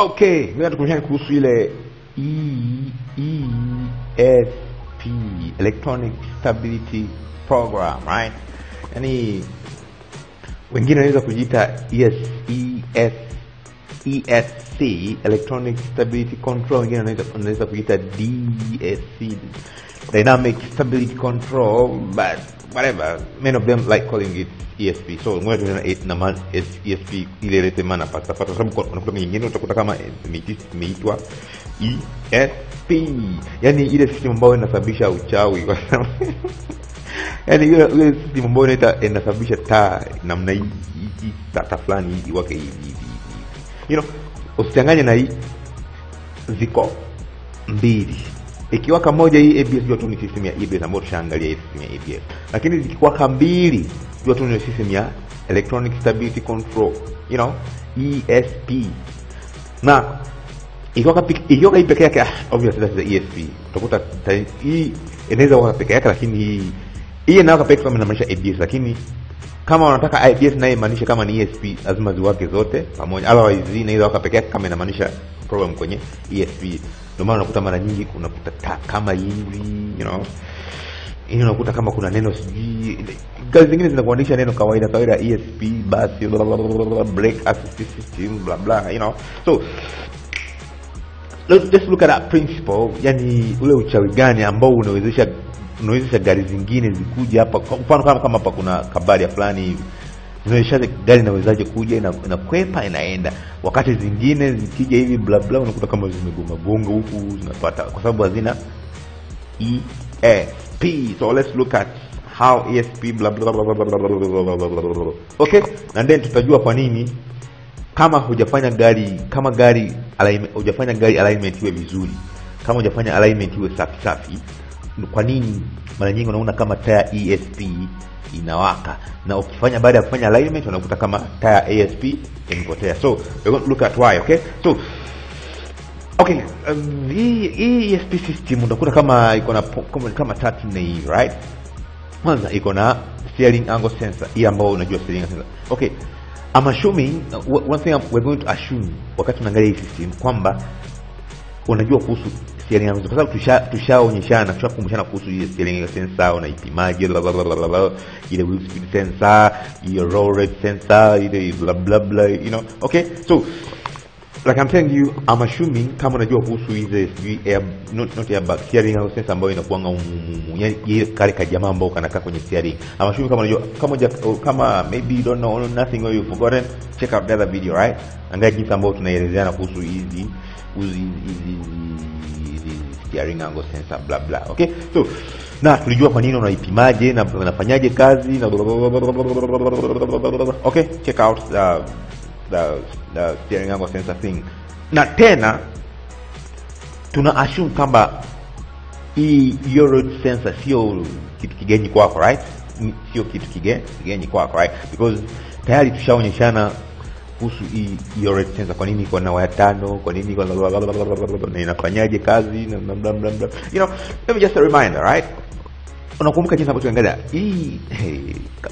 Okay, we are going to ESP, Electronic Stability Program, right? Yani wengine wanaweza kujiita ESC, Electronic Stability Control, wengine wanaweza kujiita DSC, Dynamic Stability Control, but whatever, many of them like calling it ESP. So ngoja tuna naman ESP ile rete maana pata sababu kuna kitu kingine utakuta kama imeitwa ESP, yani ile system ambayo inasababisha uchawi kwa sababu yani ile system ambayo inasababisha namna hii tata fulani hii wake hivi, you know, usichanganye na hii, ziko mbili. Ikiwaka moja hii ABS jua tu ni system ya ABS ambayo tushaangalia hii system ya ABS, lakini zikiwaka mbili jua tu ni system ya Electronic Stability Control, you know, ESP. Na ikiwaka hii peke yake, obviously that's the ESP. Utakuta hii inaweza waka peke yake, lakini hii inawaka peke yake inamaanisha ABS, lakini kama unataka ABS na imaanisha kama ni ESP lazima ziwake zote pamoja, otherwise hii inaweza waka peke yake kama inamaanisha problem kwenye ESP. Ndio maana unakuta mara nyingi unakuta kama hivi, you know, hiyo unakuta kama kuna neno sijui guys zingine zinakuandisha neno kawaida ESP basi break assist system blah blah, you know. So let's just look at that principle, yani ule uchawi gani ambao unawezesha gari zingine zikuje hapa. Kwa mfano kama hapa kuna kabari fulani hivi, unaweza gari inawezaje kuja inakwepa inaenda, wakati zingine zikija hivi bla bla unakuta kama zimegoma gonga huku zinapata kwa sababu hazina ESP. So let's look at how ESP bla bla bla bla bla. Okay, and then tutajua kwa nini kama hujafanya gari alignment iwe vizuri, kama hujafanya alignment iwe safi safi, kwa nini mara nyingi unaona kama taya ESP inawaka, na ukifanya baada ya kufanya alignment unakuta kama taya ESP imepotea. So we're going to look at why. Okay, hii ESP system unakuta kama iko na kama tatu na hii, right? Kwanza iko na steering angle sensor, hii ambayo unajua steering angle sensor. Okay, I'm assuming one thing we're going to assume wakati tunaangalia hii system kwamba unajua kuhusu steering angle, kwa sababu tushaonyeshana tushakumbushana kuhusu ile steering angle sensor unaipimaje, bla bla bla bla, ile wheel speed sensor, ile roll rate sensor, ile bla bla bla, you know. Okay, so like I'm telling you, I'm assuming kama unajua kuhusu hizo air not air back steering angle sensor ambayo inakuanga yaani ile kale ka jamaa ambao kanakaa kwenye steering. I'm assuming kama unajua kama maybe you don't know nothing or you forgotten, check out the other video, right? Angalia jinsi ambao tunaelezeana kuhusu hizi steering angle sensor bla bla. Okay, so na tulijua kwa nini unaipimaje na unafanyaje kazi na bla bla bla. Okay, check out the steering angle sensor thing. Na tena tuna assume kamba hii road sensor sio kitu kigeni kwako, right? Sio kitu kigeni kwako, right? Because tayari tushaonyeshana kuhusu hii road sensor, kwa nini iko na waya tano, kwa nini iko na inafanyaje kazi na bla bla bla, you know. Let me just a reminder, right? Unakumbuka jinsi ambavyo tunaangalia hii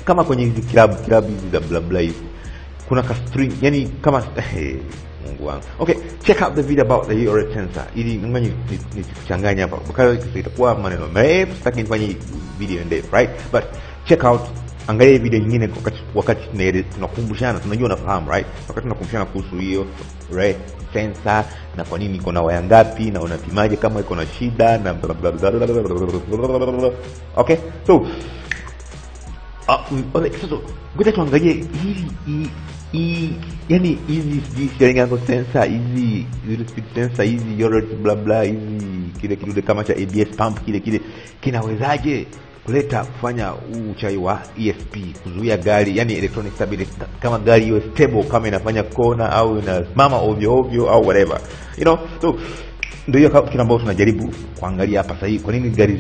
kama kwenye hizo club hizi za bla bla hizi kuna string, yani kama Mungu wangu. Okay, check out the video about the EORED sensor. Ili ngani nikuchanganya hapa. Bakala itakuwa maneno marefu, sitaki nifanye video ndefu, right? But check out, angalia video nyingine wakati tunakumbushana, tunajua unafahamu, right? Wakati tunakumbushana kuhusu hiyo EORED sensor na kwa nini iko na waya ngapi na unapimaje kama iko na shida na bla bla bla bla. Okay? So ngoja tuangalie hii yani hizi steering angle sensor, hizi wheel speed sensor, hizi roll rate bla bla, hizi kile kidude kama cha ABS pump kile kinawezaje kuleta kufanya uchawi wa ESP, kuzuia gari, yani electronic stability, kama gari iwe stable, kama inafanya kona au inasimama ovyo ovyo au whatever, you know. So ndio hiyo kitu ambacho tunajaribu kuangalia hapa sasa hivi, kwa nini gari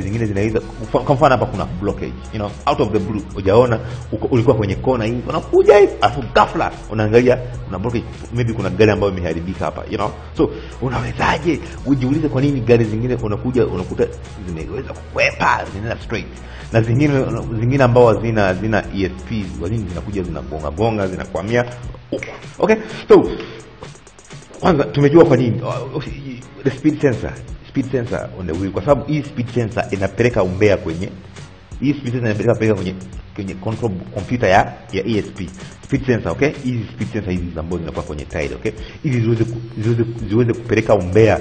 zingine zinaweza, kwa mfano hapa kuna blockage, you know, out of the blue ujaona ulikuwa kwenye kona hivi unakuja hivi afu ghafla unaangalia kuna blockage, maybe kuna gari ambayo imeharibika hapa, you know. So unawezaje ujiulize kwa nini gari zingine unakuja unakuta zimeweza kukwepa zinaenda straight, na zingine ambao hazina ESP zingine zinakuja zinagonga gonga zinakwamia. Okay, so Kwanza tumejua kwa nini the speed sensor on the wheel, kwa sababu hii speed sensor inapeleka umbea kwenye hii speed sensor inapeleka kwenye control computer ya ESP speed sensor, okay. Hii speed sensor hizi zambo zinakuwa kwenye tile, okay, ili ziweze kupeleka umbea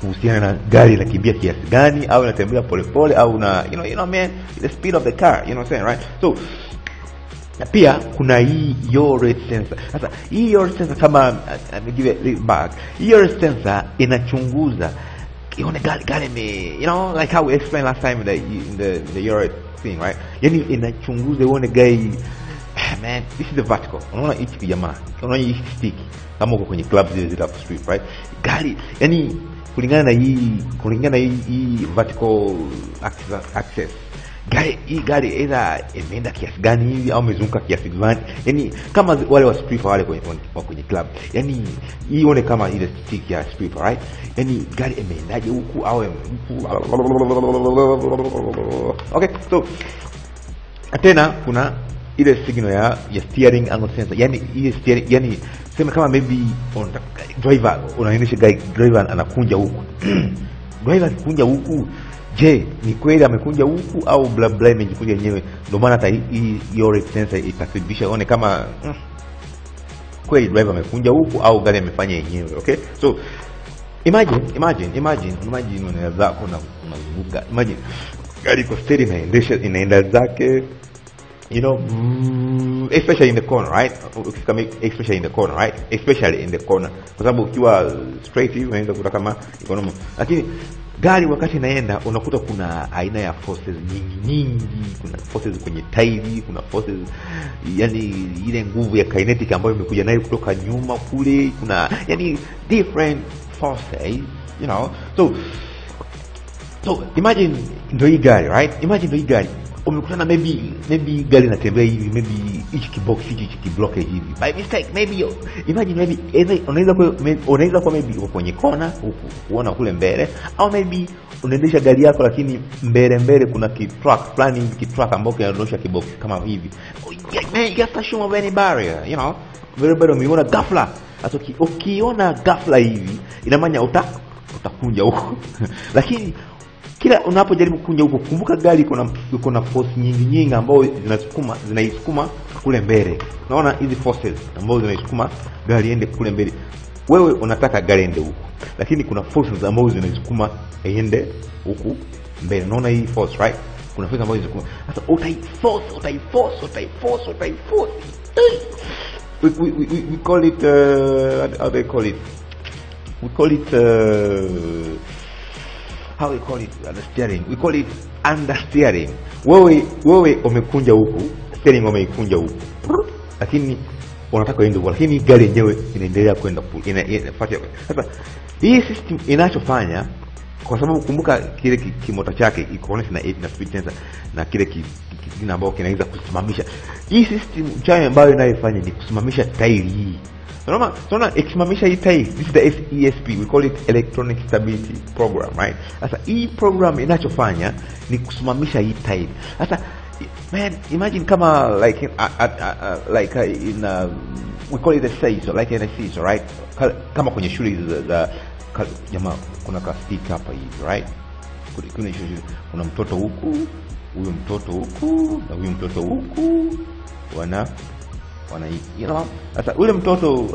kuhusiana na gari la kimbia kiasi gani au inatembea polepole au na you know man, the speed of the car, you know what I'm saying, right? So na pia kuna hii yaw rate sensor. Sasa hii yaw rate sensor, kama give it back, yaw rate sensor inachunguza kione gari me, you know, like how we explained last time the yaw rate thing, right? Yani inachunguza uone gari, man, this is the vertical. Unaona hichi kijamaa, unaona hichi stick kama uko kwenye club zile zile up street, right? Gari yani kulingana na hii vertical access, gari either imeenda kiasi gani hivi au imezunguka kiasi gani, yani kama wale wa stripper wale kwenye club, yani ione kama ile stick ya stripper, right? Yani gari imeendaje huku au huku, okay. So tena kuna ile signal ya steering angle sensor, yani ile steering, yani sema kama maybe on driver unaonyesha guy driver anakunja huku driver anakunja huku, je ni kweli amekunja huku au bla bla imejikunja yenyewe? Ndio maana hata hii yaw rate sensor itathibitisha one kama kweli driver amekunja huku au gari amefanya yenyewe, okay. So imagine unawezako na unazunguka, imagine gari kwa steady inaendesha inaenda zake, you know, especially in the corner, right? Especially in the corner. Kwa sababu ukiwa straight hivi unaenda kuta kama economy. Lakini gari wakati inaenda unakuta kuna aina ya forces nyingi, kuna forces kwenye tairi, kuna forces yani ile nguvu ya kinetic ambayo imekuja nayo kutoka nyuma kule, kuna yani different forces, you know. So imagine ndio hii gari, right? Imagine ndio gari umekutana maybe gari natembea hivi, maybe hichi kibox hichi kiblock hivi by mistake, maybe imagine maybe unaweza kwa maybe kwenye kona huku uona kule mbele, au maybe unaendesha gari yako lakini mbele kuna kitruck planning kitruck ambao kinaendesha kibox kama hivi, you get a show of any barrier, you know, very bad. Umeona ghafla, hata ukiona ghafla hivi ina maana utakunja huko lakini kila unapojaribu kunja huko, kumbuka gari kuna force nyingi ambazo zinaisukuma kule mbele. Unaona hizi forces ambazo zinaisukuma gari iende kule mbele. Wewe unataka gari iende huko, lakini kuna forces ambazo zinaisukuma iende huku mbele. Unaona hii force, right? Kuna force ambazo zinaisukuma. Sasa utai force. We call it how they call it? We call it how we call it understeering, we call it understeering. Wewe umekunja huku, steering umeikunja huku, lakini unataka iende huko, lakini gari yenyewe inaendelea kwenda inafuata. Sasa hii system inachofanya, kwa sababu kumbuka kile kimoto chake ikoonyesha na 8 na speed sensor na kile kizina ambao kinaweza kusimamisha hii system chanya ambayo inayofanya ni kusimamisha tairi hii. Unaona ikisimamisha hii tairi, this is the ESP, we call it electronic stability program, right? Sasa hii program inachofanya ni kusimamisha hii tairi. Sasa man, imagine kama like in we call it a seesaw, like in a seesaw, right? Kama kwenye shule hizo za jamaa kuna kastik hapa hivi, right? Kuna mtoto huku, huyu mtoto huku na huyu mtoto huku, sasa yule mtoto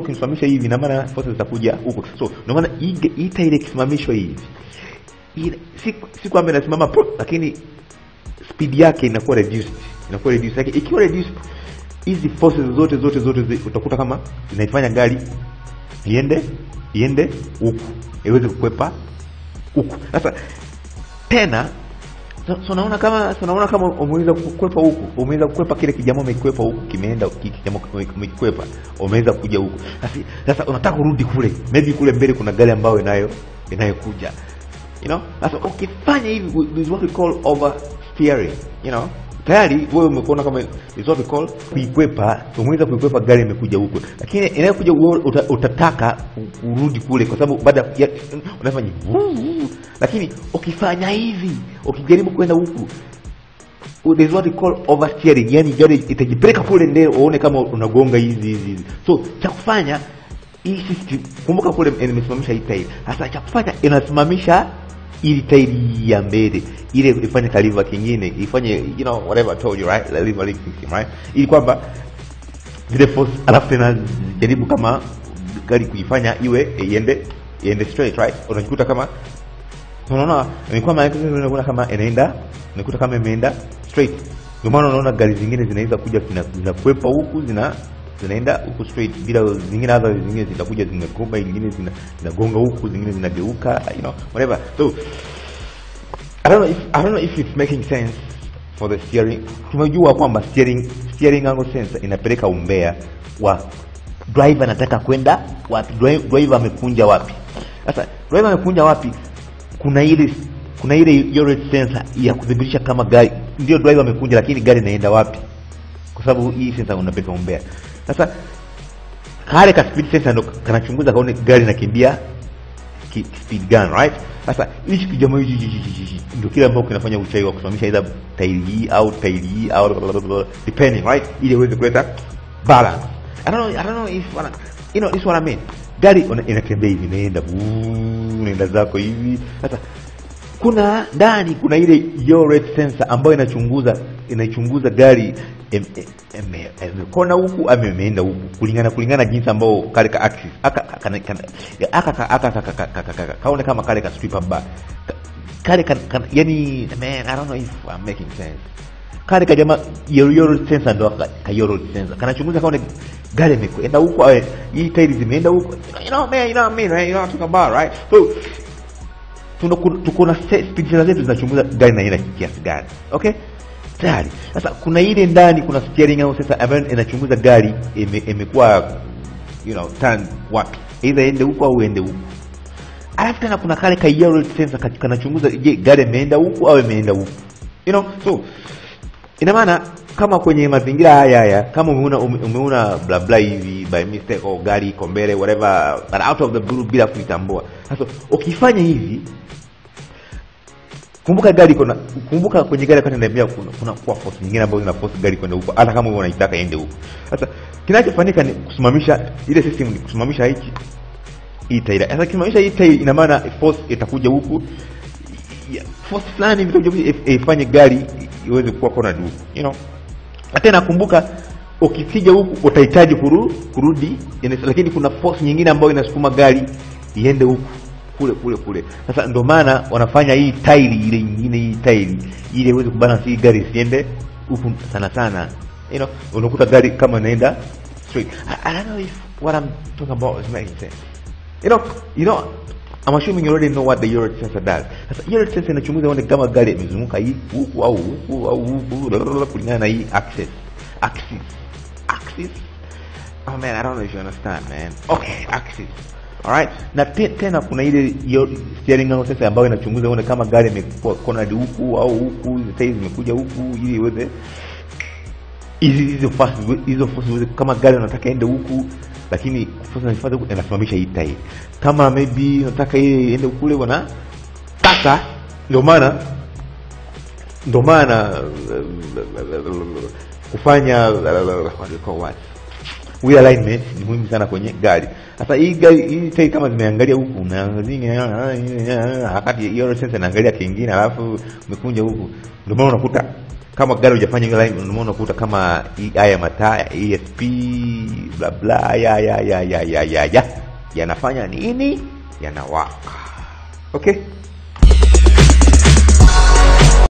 ukimsimamisha hivi na maana forces zitakuja huko. So ndio maana hii tairi ikisimamishwa hivi si kwamba inasimama, lakini speed yake inakuwa reduced. Lakini ikiwa reduced, hizi forces zote utakuta kama inaifanya gari iende huko, iweze kukwepa huko. Sasa tena so naona kama umeweza kukwepa kile kijamaa umekwepa huku, kimeenda kijamaa umekwepa, umeweza kuja huku. Sasa unataka kurudi kule, maybe kule mbele kuna gari ambayo inayokuja, you know. Sasa ukifanya hivi, this is what we call oversteering, you know. Tayari wewe umeona kama is what we call kuikwepa, umeweza kuikwepa, gari imekuja huko, lakini inayokuja utataka urudi kule, kwa sababu baada ya unafanya lakini ukifanya hivi, ukijaribu kwenda huku, There's what they call oversteering, yani gari itajipeleka kule ndeo uone kama unagonga hizi. So cha kufanya hii system, kumbuka kule inasimamisha hii tairi. Sasa cha kufanya inasimamisha ili tairi ya mbele ile ifanye kaliva kingine, ifanye whatever I told you right, kaliva link system right, ili kwamba zile force alafu na jaribu kama gari kuifanya iwe iende straight right. Unajikuta kama unaona ni kama inaenda, unakuta kama imeenda straight. Ndio maana unaona gari zingine zinaweza kuja zinakwepa huku zinaenda huku straight bila zingine, hata zingine zitakuja zinakoba, nyingine zinagonga huku, zingine zinageuka whatever. So I don't know if it's making sense for the steering. Tunajua kwamba steering angle sensor inapeleka umbea wa driver anataka kwenda wapi, driver amekunja wapi. Sasa driver amekunja wapi, kuna ile yaw sensor ya kudhibitisha kama gari ndio driver amekunja, lakini gari inaenda wapi, kwa sababu hii sensor unapeka umbea. Sasa kale ka speed sensor ndo kanachunguza kaone gari nakimbia speed gun right. Sasa hichi kijambo hichi ndio kile ambacho kinafanya uchai wa kusimamisha either tairi au depending right, ile uweze kuleta balance. I don't know if this what I mean. Gari inakimbia hivi, inaenda nenda zako hivi. Sasa kuna ndani kuna ile yaw rate sensor ambayo inachunguza gari kona huku ameenda huku kulingana jinsi ambao kale ka axis aka kaone kama kale ka strip bar kale yani man, I don't know if I'm making sense. Kale ka jamaa yaw rate sensor ndo ka yaw rate sensor kanachunguza kaone gari imeenda huku au hii tairi zimeenda huku, man, you know what I mean right, you know what I'm talking about right. So tukona speed sensor zetu zinachunguza gari inaenda kiasi gani, okay. Sasa kuna ile ndani kuna steering au sasa ambayo inachunguza gari imekuwa turn wapi, either ende huko au ende huko. Alafu tena kuna kale ka yaw rate sensor kanachunguza je gari imeenda huko au imeenda huko, so ina maana kama kwenye mazingira haya kama umeona bla bla hivi by mistake au gari iko mbele whatever but out of the blue bila kuitambua. Sasa ukifanya hivi, kumbuka kwenye gari kwenda ndani kuna force nyingine ambayo ina force gari kwenda huko hata kama wewe unaitaka iende huko. Sasa kinachofanyika ni kusimamisha ile system, ni kusimamisha hii tairi. Sasa kisimamisha hii tairi ina maana force itakuja huku, force fulani itakuja ifanye gari iweze kuwa kona huko Tena kumbuka ukisija huku utahitaji kurudi, lakini kuna force nyingine ambayo inasukuma gari iende huku kule. Sasa ndio maana wanafanya hii tairi ile nyingine, hii tairi ile iweze kubalance hii gari isiende huku sana. Unakuta gari kama inaenda straight. I don't know if what I'm talking about is making sense. I'm assuming you already know what the yaw rate sensor does. Sasa yaw rate sensor inachunguza one kama gari imezunguka hii huku au huku au huku kulingana na hii axis. Oh man, I don't know if you understand, man. Okay, axis. Alright, na tena kuna ile steering angle sensor ambayo inachunguza uone kama gari imekona huku au huku, tairi zimekuja huku ili iweze hizo force kama gari unataka ende huku, lakini force inafuata huku inasimamisha hii tairi. Kama maybe unataka iende kule bwana. Sasa ndio maana kufanya realignment ni muhimu sana kwenye gari. Sasa hii tairi kama zimeangalia huku na zingine hakati yaw rate sensor inaangalia kingine alafu umekunja huku, ndio maana unakuta kama gari hujafanya hiyo alignment, ndio maana unakuta kama haya mataa ESP bla bla yanafanya nini, yanawaka. Okay.